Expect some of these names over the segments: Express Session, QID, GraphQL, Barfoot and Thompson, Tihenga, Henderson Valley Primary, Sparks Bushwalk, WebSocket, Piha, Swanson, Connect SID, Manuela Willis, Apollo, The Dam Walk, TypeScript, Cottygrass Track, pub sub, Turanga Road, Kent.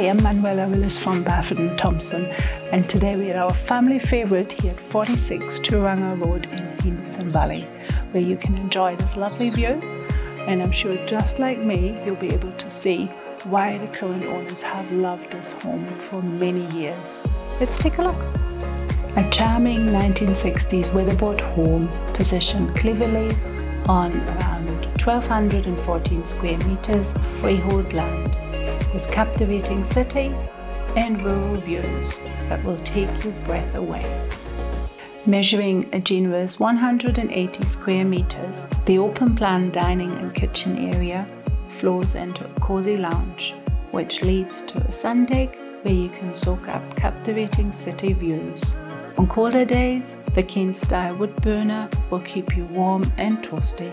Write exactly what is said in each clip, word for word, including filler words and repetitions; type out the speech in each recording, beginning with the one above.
I am Manuela Willis from Barfoot and Thompson, and today we are our family favorite here at forty-six Turanga Road in Henderson Valley, where you can enjoy this lovely view. And I'm sure, just like me, you'll be able to see why the current owners have loved this home for many years. Let's take a look. A charming nineteen sixties weatherboard home positioned cleverly on around one thousand two hundred fourteen square meters of freehold land, with captivating city and rural views that will take your breath away. Measuring a generous one hundred eighty square meters, the open plan dining and kitchen area flows into a cozy lounge, which leads to a sun deck where you can soak up captivating city views. On colder days, the Kent style wood burner will keep you warm and toasty.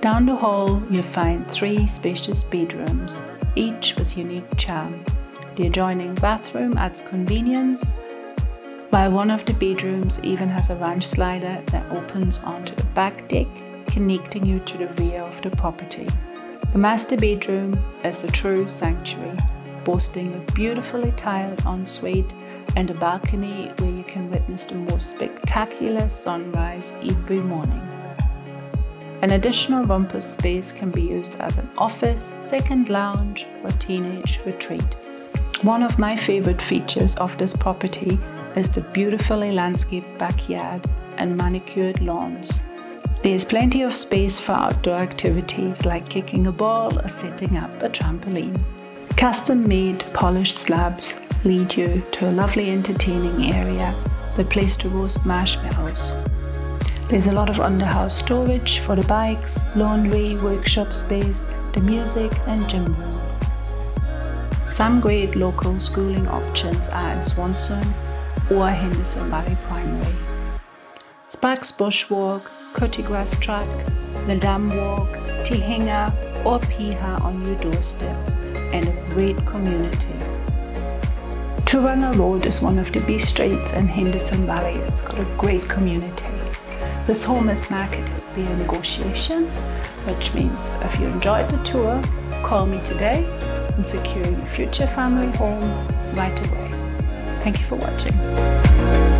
Down the hall, you'll find three spacious bedrooms, each with unique charm. The adjoining bathroom adds convenience, while one of the bedrooms even has a ranch slider that opens onto the back deck, connecting you to the rear of the property. The master bedroom is a true sanctuary, boasting a beautifully tiled ensuite and a balcony where you can witness the most spectacular sunrise every morning. An additional rumpus space can be used as an office, second lounge, or teenage retreat. One of my favorite features of this property is the beautifully landscaped backyard and manicured lawns. There's plenty of space for outdoor activities like kicking a ball or setting up a trampoline. Custom-made polished slabs lead you to a lovely entertaining area, the place to roast marshmallows. There's a lot of underhouse storage for the bikes, laundry, workshop space, the music and gym room. Some great local schooling options are in Swanson or Henderson Valley Primary. Sparks Bushwalk, Cottygrass Track, The Dam Walk, Tihenga or Piha on your doorstep, and a great community. Turanga Road is one of the best streets in Henderson Valley. It's got a great community. This home is marketed via negotiation, which means if you enjoyed the tour, call me today and secure your future family home right away. Thank you for watching.